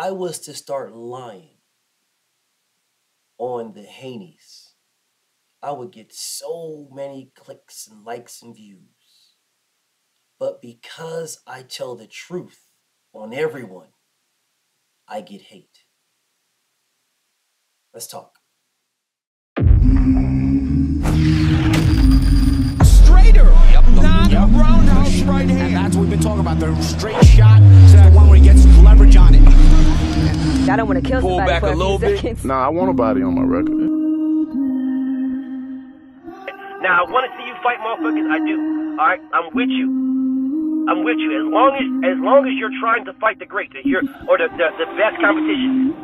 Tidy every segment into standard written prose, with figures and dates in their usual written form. I was to start lying on the Haneys, I would get so many clicks and likes and views. But because I tell the truth on everyone, I get hate. Let's talk. Straighter, yep. Not yep. Roundhouse right hand. And that's what we've been talking about, the straight shot, exactly. The one where he gets leverage on it. I don't want to kill somebody. Pull back for a little bit. Nah, I want a body on my record. Now, I want to see you fight motherfuckers, I do. All right, I'm with you. I'm with you as long as you're trying to fight the great, the best competition.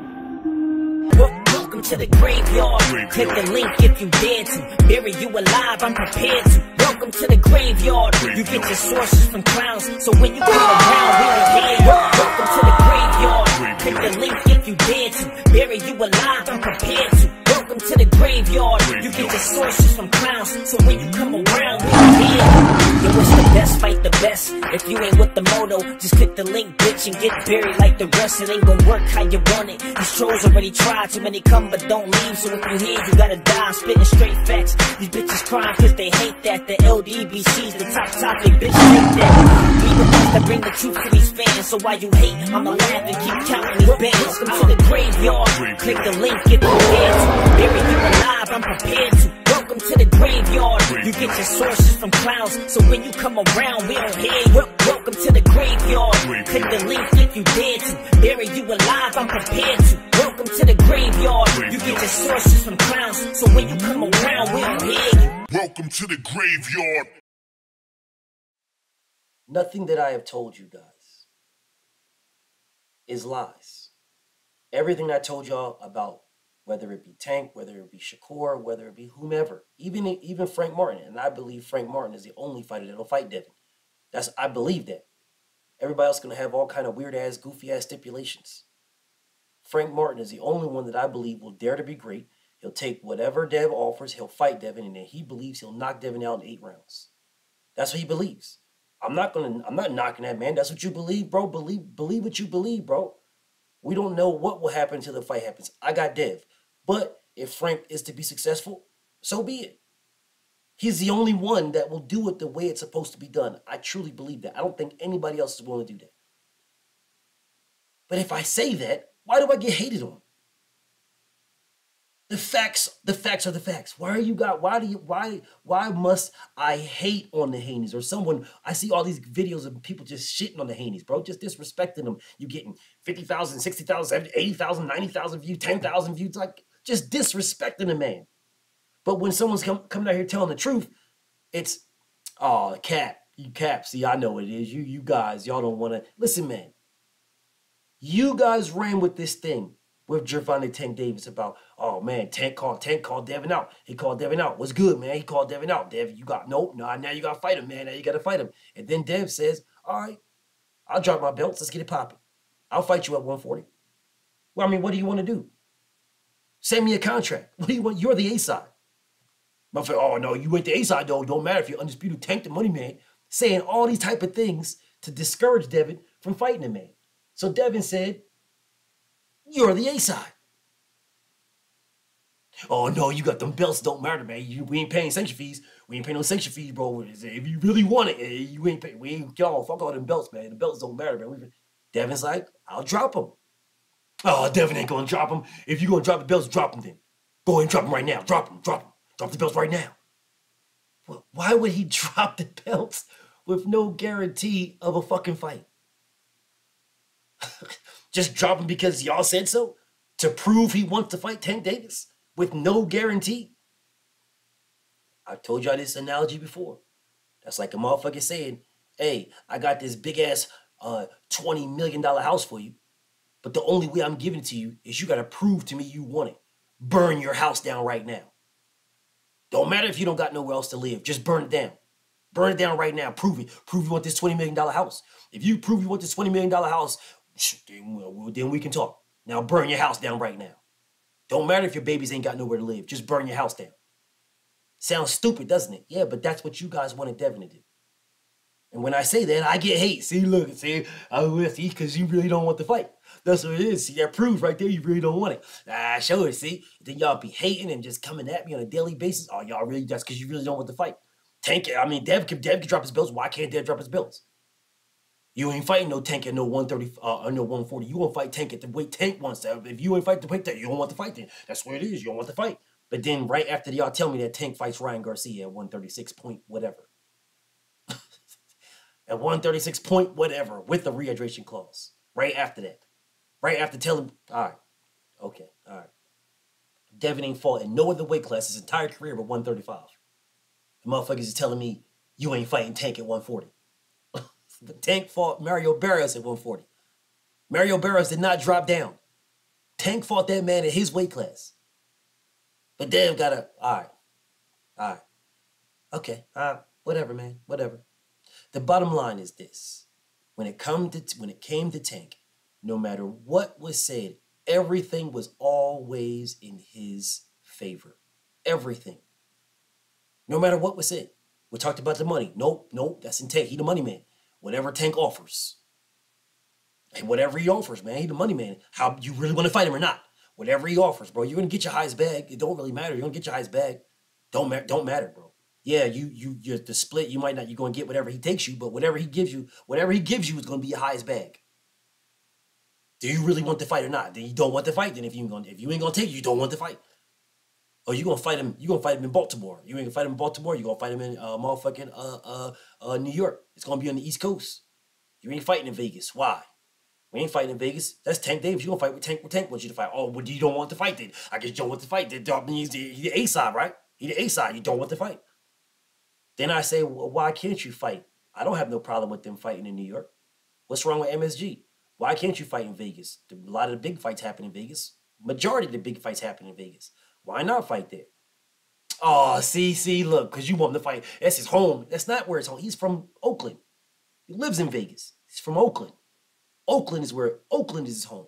Welcome to the graveyard. Click the link if you dare to. Bury you alive, I'm prepared to. Welcome to the graveyard. You get your sources from clowns, so when you come around, we're here. Welcome to the graveyard. Click the link if you dare to. Bury you alive, I'm prepared to. Welcome to the graveyard. You get your sources from clowns, so when you come around, we're here. Yo, it's the best, fight the best. If you ain't with the moto, just click the link, bitch, and get buried like the rest. It ain't gonna work how you want it. These trolls already tried, too many come but don't leave. So if you hear, you gotta die. I'm spitting straight facts. These bitches crying cause they hate that. The LDBC's the top topic, bitch, hate that. We the ones that bring the truth to these fans. So while you hate, I'ma laugh and keep counting these bands. Come to the graveyard, click the link, get prepared to. Bury you alive, I'm prepared to. Welcome to the graveyard. You get your sources from clowns, so when you come around, we don't hear you. Welcome to the graveyard. Click the link if you dare to. Bury you alive, I'm prepared to. Welcome to the graveyard. You get your sources from clowns, so when you come around, we don't hear you. Welcome to the graveyard. Nothing that I have told you guys is lies. Everything I told y'all about, whether it be Tank, whether it be Shakur, whether it be whomever, even Frank Martin. And I believe Frank Martin is the only fighter that'll fight Devin. I believe that. Everybody else is going to have all kind of weird-ass, goofy-ass stipulations. Frank Martin is the only one that I believe will dare to be great. He'll take whatever Dev offers, he'll fight Devin, and then he believes he'll knock Devin out in 8 rounds. That's what he believes. I'm not knocking that man. That's what you believe, bro. Believe what you believe, bro. We don't know what will happen until the fight happens. I got Dev. But if Frank is to be successful, so be it. He's the only one that will do it the way it's supposed to be done. I truly believe that. I don't think anybody else is willing to do that. But if I say that, why do I get hated on? The facts are the facts. Why must I hate on the Haneys or someone? I see all these videos of people just shitting on the Haneys, bro, just disrespecting them. You getting 50,000, 60,000, 80,000, 90,000 views, 10,000 views, like just disrespecting a man. But when someone's coming out here telling the truth, it's oh, cap. See, I know what it is. You guys, y'all don't want to listen, man. You guys ran with this thing with Gervonta Tank Davis about, oh man, Tank called Devin out. He called Devin out. What's good, man? He called Devin out. Dev, you got, now you got to fight him, man. Now you got to fight him. And then Dev says, all right, I'll drop my belts. Let's get it popping. I'll fight you at 140. Well, I mean, what do you want to do? Send me a contract. What do you want? You're the A-side. My friend, oh no, you ain't the A-side though. Don't matter if you're undisputed. Tank the money man. Saying all these type of things to discourage Devin from fighting a man. So Devin said, you're the A-side. Oh, no, you got them belts. Don't matter, man. We ain't paying sanction fees. We ain't paying no sanction fees, bro. If you really want it, you ain't paying. Y'all, fuck all them belts, man. The belts don't matter, man. Devin's like, I'll drop them. Oh, Devin ain't going to drop them. If you're going to drop the belts, drop them then. Go ahead and drop them right now. Drop them, drop them. Drop the belts right now. Well, why would he drop the belts with no guarantee of a fucking fight? Just drop him because y'all said so? To prove he wants to fight Tank Davis? With no guarantee? I told y'all this analogy before. That's like a motherfucker saying, hey, I got this big ass $20 million house for you, but the only way I'm giving it to you is you got to prove to me you want it. Burn your house down right now. Don't matter if you don't got nowhere else to live. Just burn it down. Burn it down right now. Prove it. Prove you want this $20 million house. If you prove you want this $20 million house, then we can talk. Now burn your house down right now. Don't matter if your babies ain't got nowhere to live. Just burn your house down. Sounds stupid, doesn't it? Yeah, but that's what you guys wanted Devin to do. And when I say that, I get hate. See, look, see, because you really don't want the fight. That's what it is. See, that proves right there you really don't want it. I show it, see? Then y'all be hating and just coming at me on a daily basis. Oh, y'all really, that's because you really don't want the fight. Tank, I mean, Dev can drop his belts. Why can't Dev drop his belts? You ain't fighting no Tank at no 130 or no 140. You won't fight Tank at the weight Tank wants to. If you ain't fight the weight Tank, you don't want the fight then. That's what it is. You don't want the fight. But then right after y'all tell me that Tank fights Ryan Garcia at 136 point whatever. At 136 point whatever with the rehydration clause. Right after that. Right after telling, all right, okay, all right. Devin ain't fought in no other weight class his entire career but 135. The motherfuckers is telling me you ain't fighting Tank at 140. But Tank fought Mario Barrios at 140. Mario Barrios did not drop down. Tank fought that man in his weight class. But Dev got a, all right, okay, whatever, man, whatever. The bottom line is this: when it came to Tank, no matter what was said, everything was always in his favor. Everything. No matter what was said. We talked about the money. Nope, nope, that's in Tank. He the money man. Whatever Tank offers. And whatever he offers, man, he the money man. How you really want to fight him or not. Whatever he offers, bro. You're gonna get your highest bag. It don't really matter. You're gonna get your highest bag. Don't matter, bro. Yeah, you're the split, you might not, you're gonna get whatever he takes you, but whatever he gives you is gonna be your highest bag. Do you really want the fight or not? Then you don't want the fight. Then if you ain't gonna take it, you don't want the fight. Or you gonna fight him in Baltimore. You ain't gonna fight him in Baltimore. You gonna fight him in motherfucking New York. It's gonna be on the East Coast. You ain't fighting in Vegas. Why? We ain't fighting in Vegas. That's Tank Davis. You gonna fight with Tank? What Tank wants you to fight? Oh, well, you don't want the fight then. I guess you don't want the fight. He's the A side, right? He the A side. You don't want the fight. Then I say, well, why can't you fight? I don't have no problem with them fighting in New York. What's wrong with MSG? Why can't you fight in Vegas? A lot of the big fights happen in Vegas. Majority of the big fights happen in Vegas. Why not fight there? Oh, see, look, because you want him to fight. That's his home. That's not where it's home. He's from Oakland. He lives in Vegas. He's from Oakland. Oakland is his home.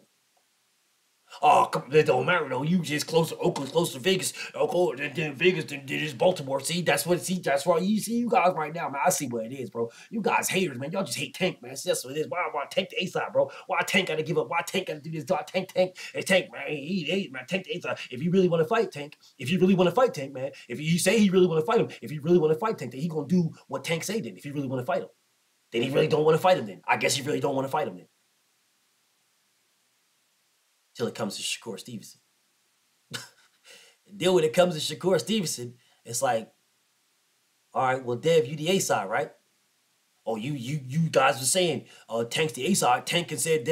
Oh, come, it don't matter though. You just close to Oakland, close to Vegas. Oakland, then Vegas, then it's Baltimore. See, that's why you see you guys right now, man. I see what it is, bro. You guys haters, man. Y'all just hate Tank, man. That's what it is. Why Tank the A side, bro? Why Tank gotta give up? Why Tank gotta do this? Tank, man. He man. Tank the A side. If you really want to fight Tank, man. If you say he really want to fight him, if you really want to fight Tank, then he gonna do what Tank say then. If you really want to fight him, then he really don't want to fight him then. I guess he really don't want to fight him then. Till it comes to Shakur Stevenson. Then when it comes to Shakur Stevenson, it's like, all right, well, Dev, you the A side, right? Oh, you guys were saying Tank's the A side. Tank can send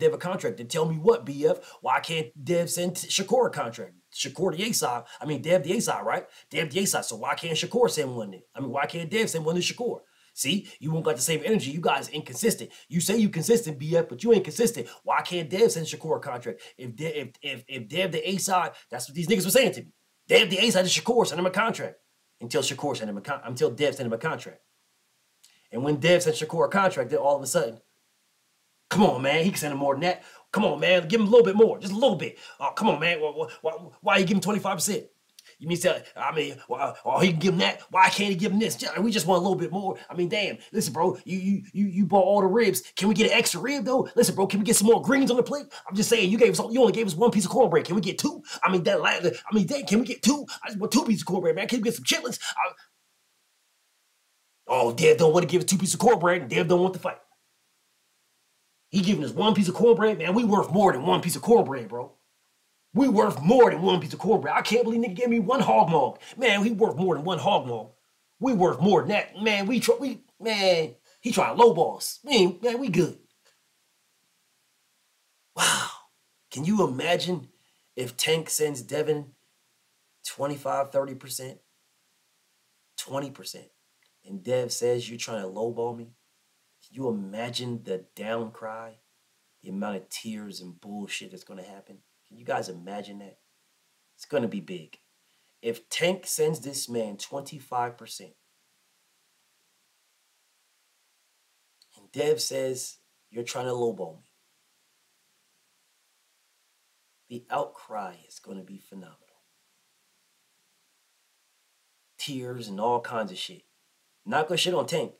Dev a contract. Then tell me what, BF? Why can't Dev send Shakur a contract? Shakur the A side. I mean, Dev the A side, right? Dev the A side. So why can't Shakur send one then? I mean, why can't Dev send one to Shakur? See, you won't got the same energy. You guys inconsistent. You say you consistent, BF, but you ain't consistent. Why can't Dev send Shakur a contract? If Dev the A side, that's what these niggas were saying to me. Dev the A side is Shakur, send him a contract. Until Dev sent him a contract. And when Dev sent Shakur a contract, then all of a sudden, come on, man, he can send him more than that. Come on, man, give him a little bit more, just a little bit. Oh, come on, man, why are you giving 25%? You mean tell? I mean, well, he can give him that. Why can't he give him this? We just want a little bit more. I mean, damn. Listen, bro, you bought all the ribs. Can we get an extra rib though? Listen, bro, can we get some more greens on the plate? I'm just saying, you only gave us one piece of cornbread. Can we get two? I mean, damn, can we get two? I just want two pieces of cornbread, man. Can we get some chitlins? Oh, Dev don't want to give us two pieces of cornbread, and Dev don't want to fight. He giving us one piece of cornbread, man. We worth more than one piece of cornbread, bro. We worth more than one piece of cornbread. I can't believe nigga gave me one hog mug. Man, we worth more than one hog mug. We worth more than that. Man, he tried low balls. Man, we good. Wow. Can you imagine if Tank sends Devin 25, 30%? 20%. And Dev says you're trying to lowball me? Can you imagine the down cry? The amount of tears and bullshit that's going to happen? Can you guys imagine that? It's going to be big. If Tank sends this man 25% and Dev says, you're trying to lowball me, the outcry is going to be phenomenal. Tears and all kinds of shit. Not going to shit on Tank.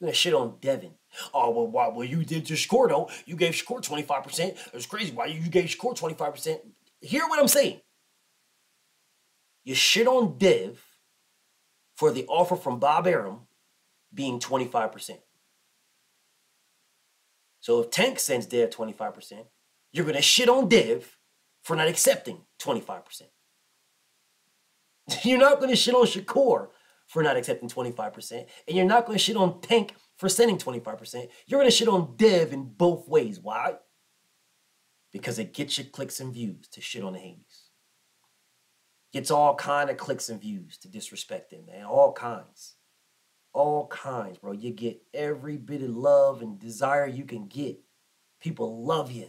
You're gonna shit on Devin. Oh, well, why, well, you did to Shakur, though. You gave Shakur 25%. It was crazy. Why you gave Shakur 25%? Hear what I'm saying. You shit on Dev for the offer from Bob Arum being 25%. So if Tank sends Dev 25%, you're going to shit on Dev for not accepting 25%. You're not going to shit on Shakur for not accepting 25%. And you're not going to shit on Tank for sending 25%. You're going to shit on Dev in both ways. Why? Because it gets you clicks and views to shit on the Haney's. Gets all kind of clicks and views to disrespect them, man. All kinds. All kinds, bro. You get every bit of love and desire you can get. People love you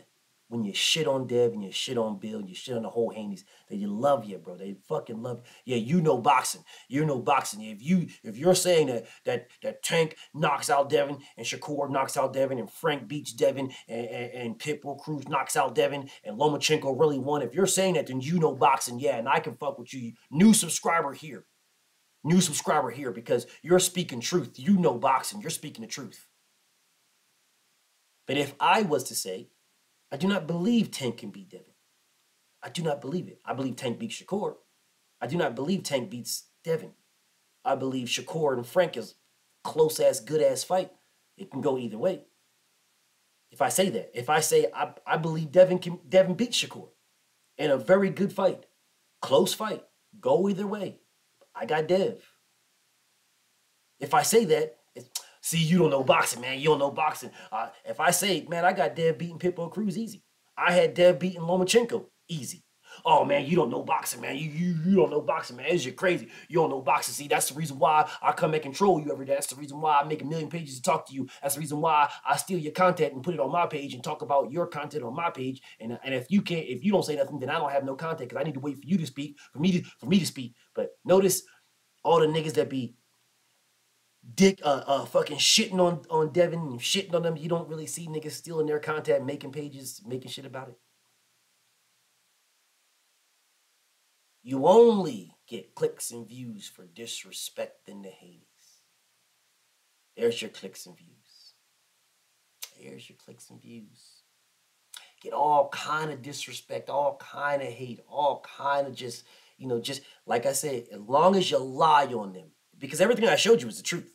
when you shit on Dev and you shit on Bill and you shit on the whole Haney's. They love you, bro. They fucking love you. Yeah, you know boxing. You know boxing. If you're saying that Tank knocks out Devin and Shakur knocks out Devin and Frank beats Devin and Pitbull Cruz knocks out Devin and Lomachenko really won, if you're saying that, then you know boxing. Yeah, and I can fuck with you. New subscriber here. New subscriber here, because you're speaking truth. You know boxing. You're speaking the truth. But if I was to say, I do not believe Tank can beat Devin. I do not believe it. I believe Tank beats Shakur. I do not believe Tank beats Devin. I believe Shakur and Frank is close-ass, good-ass fight. It can go either way. If I say that, if I say I believe Devin beats Shakur in a very good fight, close fight, go either way, I got Dev. If I say that, it's... See, you don't know boxing, man. You don't know boxing. If I say, man, I got Dev beating Pitbull Cruz, easy. I had Dev beating Lomachenko, easy. Oh, man, you don't know boxing, man. You don't know boxing, man. It's just crazy. You don't know boxing. See, that's the reason why I come and control you every day. That's the reason why I make a million pages to talk to you. That's the reason why I steal your content and put it on my page and talk about your content on my page. And if you don't say nothing, then I don't have no content, because I need to wait for you to speak, for me to speak. But notice all the niggas that be dick fucking shitting on Devin and shitting on them. You don't really see niggas stealing their content, making pages, making shit about it. You only get clicks and views for disrespecting the Haney's. There's your clicks and views. There's your clicks and views. Get all kind of disrespect, all kind of hate, all kind of just, you know, just like I said, as long as you lie on them. Because everything I showed you is the truth.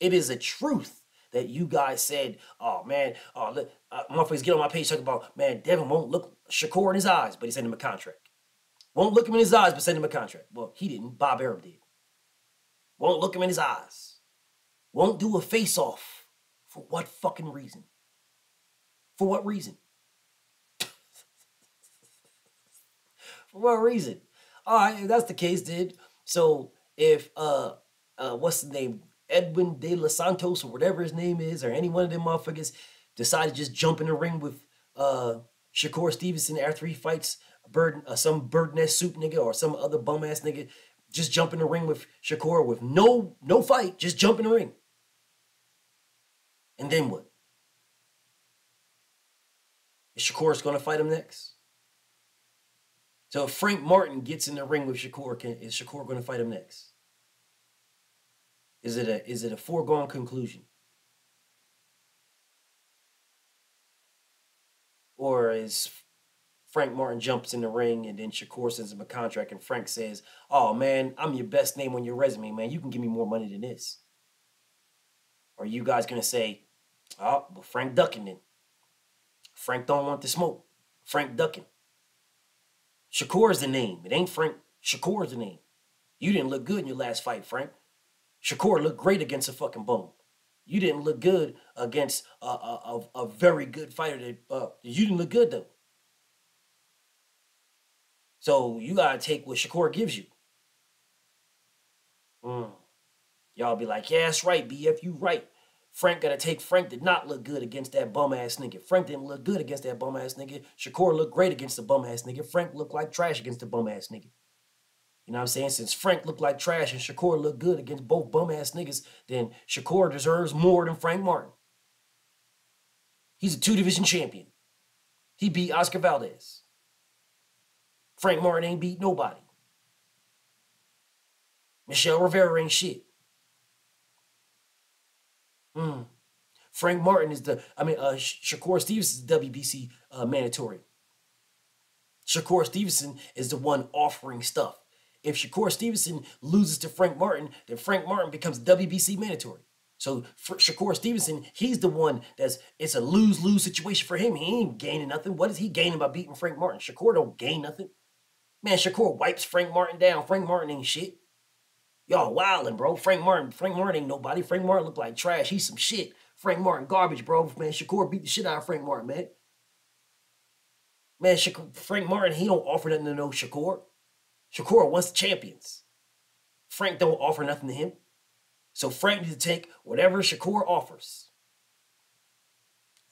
It is a truth that you guys said, oh, man, motherfuckers get on my page talking about, man, Devin won't look Shakur in his eyes, but he sent him a contract. Won't look him in his eyes, but sent him a contract. Well, he didn't. Bob Arum did. Won't look him in his eyes. Won't do a face-off. For what fucking reason? For what reason? For what reason? All right, if that's the case, dude. So if... what's the name, Edwin De Los Santos or whatever his name is, or any one of them motherfuckers decided to just jump in the ring with Shakur Stevenson after he fights some bird-ass soup nigga or some other bum-ass nigga, just jump in the ring with Shakur with no fight, just jump in the ring. And then what? Is Shakur's going to fight him next? So if Frank Martin gets in the ring with Shakur, is Shakur going to fight him next? Is it a foregone conclusion? Or is Frank Martin jumps in the ring and then Shakur sends him a contract and Frank says, oh, man, I'm your best name on your resume, man. You can give me more money than this. Or are you guys going to say, oh, well, Frank ducking then. Frank don't want the smoke. Frank ducking. Shakur is the name. It ain't Frank. Shakur is the name. You didn't look good in your last fight, Frank. Shakur looked great against a fucking bum. You didn't look good against a very good fighter. You didn't look good, though. So you got to take what Shakur gives you. Y'all be like, yeah, that's right, BF, you right. Frank got to take. Frank did not look good against that bum-ass nigga. Frank didn't look good against that bum-ass nigga. Shakur looked great against the bum-ass nigga. Frank looked like trash against the bum-ass nigga. You know what I'm saying? Since Frank looked like trash and Shakur looked good against both bum-ass niggas, then Shakur deserves more than Frank Martin. He's a two-division champion. He beat Oscar Valdez. Frank Martin ain't beat nobody. Michelle Rivera ain't shit. Frank Martin is the, Shakur Stevenson is the WBC mandatory. Shakur Stevenson is the one offering stuff. If Shakur Stevenson loses to Frank Martin, then Frank Martin becomes WBC mandatory. So for Shakur Stevenson, he's the one that's, it's a lose-lose situation for him. He ain't gaining nothing. What is he gaining by beating Frank Martin? Shakur don't gain nothing. Man, Shakur wipes Frank Martin down. Frank Martin ain't shit. Y'all wildin', bro. Frank Martin ain't nobody. Frank Martin look like trash. He's some shit. Frank Martin garbage, bro. Man, Shakur beat the shit out of Frank Martin, man. Man, Frank Martin, he don't offer nothing to no Shakur. Shakur wants the champions. Frank don't offer nothing to him. So Frank needs to take whatever Shakur offers.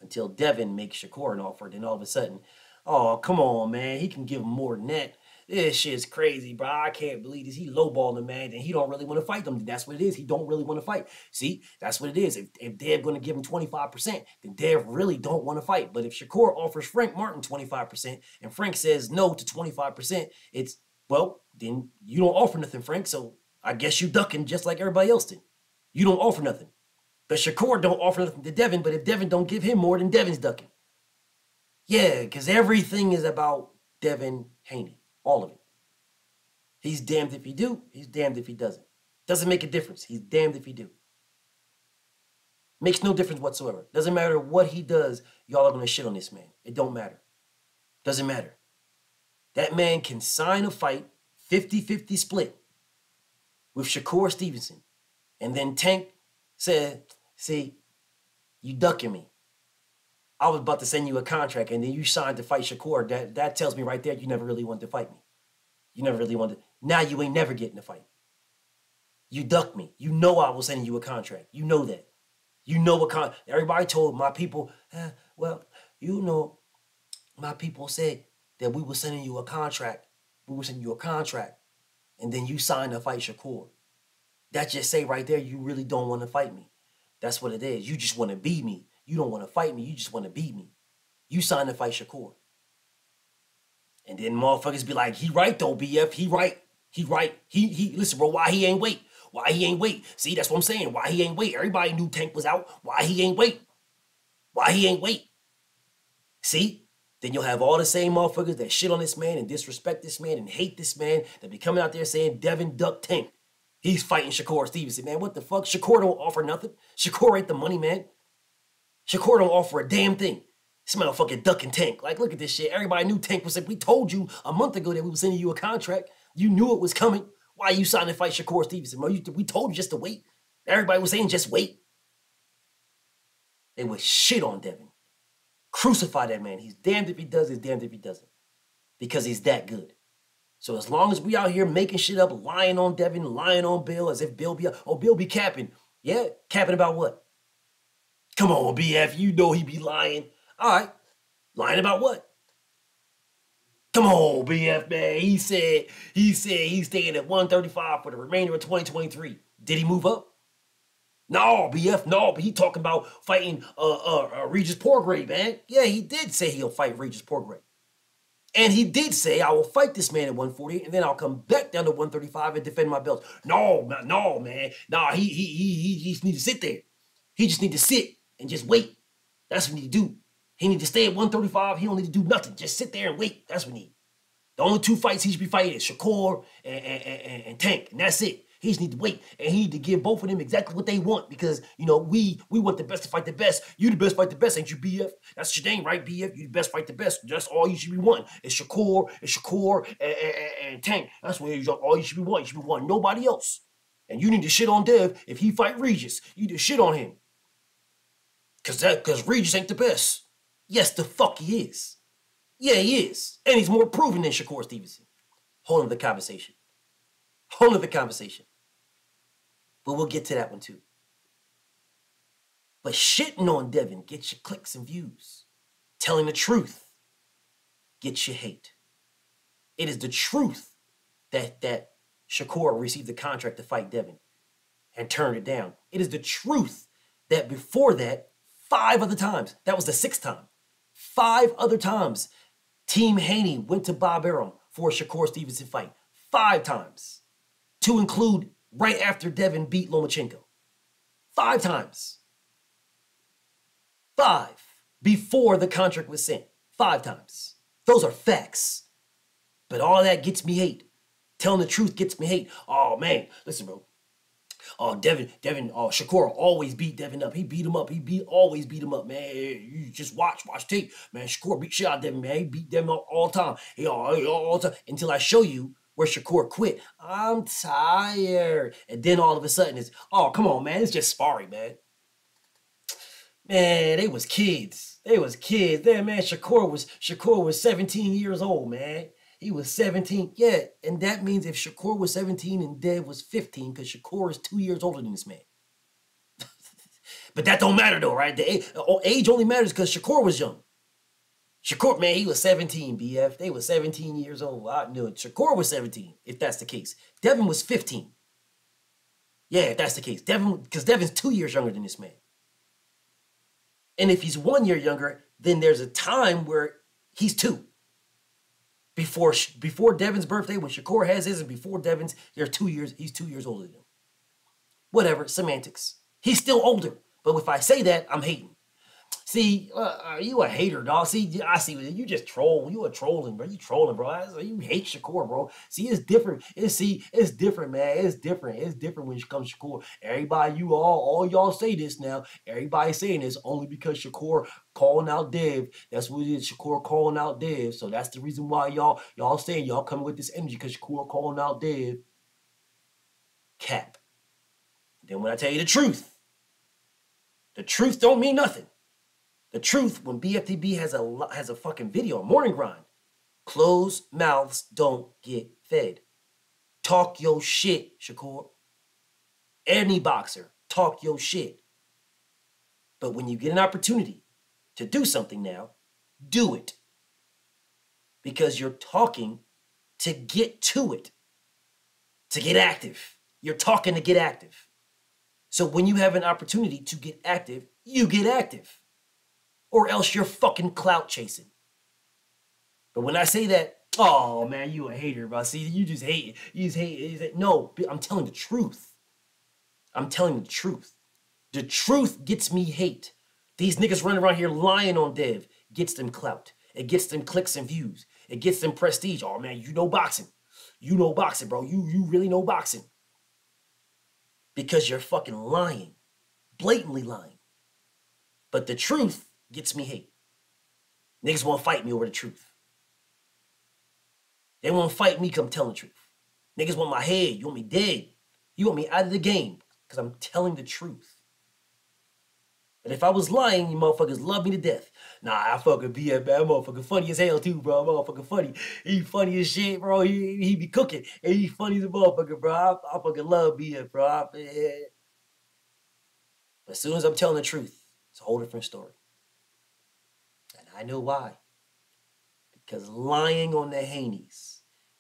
Until Devin makes Shakur an offer. Then all of a sudden, oh, come on, man. He can give him more than that. This shit's crazy, bro. I can't believe this. He lowballed him, man. And he don't really want to fight them. That's what it is. He don't really want to fight. See, that's what it is. If Dev going to give him 25%, then Dev really don't want to fight. But if Shakur offers Frank Martin 25% and Frank says no to 25%, it's, well, then you don't offer nothing, Frank. So I guess you ducking just like everybody else did. You don't offer nothing. But Shakur don't offer nothing to Devin. But if Devin don't give him more, then Devin's ducking. Yeah, because everything is about Devin Haney. All of it. He's damned if he do. He's damned if he doesn't. Doesn't make a difference. He's damned if he do. Makes no difference whatsoever. Doesn't matter what he does. Y'all are going to shit on this man. It don't matter. Doesn't matter. That man can sign a fight 50-50 split with Shakur Stevenson. And then Tank said, see, you ducking me. I was about to send you a contract and then you signed to fight Shakur. That tells me right there you never really wanted to fight me. You never really wanted to. Now you ain't never getting a fight. You ducked me. You know I was sending you a contract. You know that. You know what contract. Everybody told my people, well, you know, my people said that we were sending you a contract. We were sending you a contract. And then you signed to fight Shakur. That just say right there you really don't want to fight me. That's what it is. You just want to be me. You don't want to fight me. You just want to beat me. You signed to fight Shakur. And then motherfuckers be like, he right though, BF. He right. He right. He listen, bro, why he ain't wait? Why he ain't wait? See, that's what I'm saying. Why he ain't wait? Everybody knew Tank was out. Why he ain't wait? Why he ain't wait? See? Then you'll have all the same motherfuckers that shit on this man and disrespect this man and hate this man that be coming out there saying Devin duck Tank. He's fighting Shakur Stevenson, man. What the fuck? Shakur don't offer nothing. Shakur ain't the money, man. Shakur don't offer a damn thing. This motherfucking ducking Tank. Like, look at this shit. Everybody knew Tank was saying, we told you a month ago that we were sending you a contract. You knew it was coming. Why you signing to fight Shakur Stevenson? We told you just to wait. Everybody was saying just wait. They was shit on Devin. Crucify that man. He's damned if he does, he's damned if he doesn't. Because he's that good. So as long as we out here making shit up, lying on Devin, lying on Bill, as if Bill be, oh, Bill be capping. Yeah, capping about what? Come on, BF, you know he be lying. All right, lying about what? Come on, BF, man. He said he's staying at 135 for the remainder of 2023. Did he move up? No, BF, no. But he talking about fighting Regis Pogey, man. Yeah, he did say he'll fight Regis Pogey. And he did say, I will fight this man at 140, and then I'll come back down to 135 and defend my belt. No, man. No, he just need to sit there. He just need to sit. And just wait. That's what he need to do. He need to stay at 135. He don't need to do nothing. Just sit there and wait. That's what he need. The only two fights he should be fighting is Shakur and Tank. And that's it. He just need to wait. And he need to give both of them exactly what they want. Because, you know, we want the best to fight the best. You the best fight the best. Ain't you, BF? That's your name, right, BF? You the best fight the best. That's all you should be wanting. It's Shakur and Tank. That's what all you should be wanting. You should be wanting nobody else. And you need to shit on Dev if he fight Regis. You need to shit on him. Cause Regis ain't the best. Yes, the fuck he is. Yeah, he is. And he's more proven than Shakur Stevenson. Whole other conversation. Whole other conversation. But we'll get to that one too. But shitting on Devin gets your clicks and views. Telling the truth gets your hate. It is the truth that Shakur received the contract to fight Devin and turned it down. It is the truth that before that, 5 other times. That was the 6th time. 5 other times, Team Haney went to Bob Arum for a Shakur Stevenson fight. 5 times. To include right after Devin beat Lomachenko. 5 times. 5 before the contract was sent. 5 times. Those are facts. But all that gets me hate. Telling the truth gets me hate. Oh, man. Listen, bro. Oh, Shakur always beat Devin up. He beat him up. Always beat him up, man. You just watch tape. Man, Shakur beat shit out of Devin, man. He beat Devin up all the time. All the time. Until I show you where Shakur quit. I'm tired. And then all of a sudden it's, oh, come on, man. It's just sparring, man. Man, they was kids. Damn, man, Shakur was 17 years old, man. He was 17. Yeah, and that means if Shakur was 17 and Dev was 15, because Shakur is 2 years older than this man. But that don't matter, though, right? The age only matters because Shakur was young. Shakur, man, he was 17, BF. They were 17 years old. I knew it. Shakur was 17, if that's the case. Devin was 15. Yeah, if that's the case. Devin, because Devin's 2 years younger than this man. And if he's 1 year younger, then there's a time where he's 2. Before Devin's birthday, when Shakur has his, and before Devin's, they're 2 years. He's 2 years older than him. Whatever, semantics. He's still older. But if I say that, I'm hating. See, you a hater, dog. See, I see you just troll. You a trolling, bro. You trolling, bro. You hate Shakur, bro. See, it's different. It's different, man. It's different. It's different when it comes to Shakur. Everybody, you all y'all say this now. Everybody saying this only because Shakur calling out Dev. That's what it is. Shakur calling out Dev. So that's the reason why y'all saying y'all coming with this energy because Shakur calling out Dev. Cap. Then when I tell you the truth don't mean nothing. The truth, when BFTB has a fucking video on Morning Grind, closed mouths don't get fed. Talk your shit, Shakur. Any boxer, talk your shit. But when you get an opportunity to do something now, do it. Because you're talking to get to it, to get active. You're talking to get active. So when you have an opportunity to get active, you get active. Or else you're fucking clout chasing. But when I say that, oh man, you a hater, bro. See, you just hate it. No, I'm telling the truth. The truth gets me hate. These niggas running around here lying on Dev gets them clout. It gets them clicks and views. It gets them prestige. Oh man, you know boxing. You know boxing, bro. You really know boxing. Because you're fucking lying. Blatantly lying. But the truth gets me hate. Niggas won't fight me over the truth. They won't fight me because I'm telling the truth. Niggas want my head. You want me dead. You want me out of the game because I'm telling the truth. But if I was lying, you motherfuckers love me to death. Nah, I fucking be a bad motherfucker. Funny as hell too, bro. Motherfucking funny. He funny as shit, bro. He be cooking. And he funny as a motherfucker, bro. I fucking love BF, bro. But as soon as I'm telling the truth, it's a whole different story. I know why. Because lying on the Haneys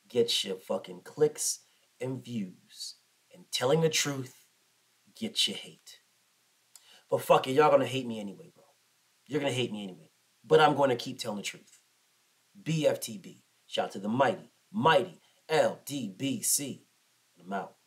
gets you fucking clicks and views. And telling the truth gets you hate. But fuck it, y'all gonna hate me anyway, bro. You're gonna hate me anyway. But I'm gonna keep telling the truth. BFTB. Shout out to the mighty, mighty LDBC. I'm out.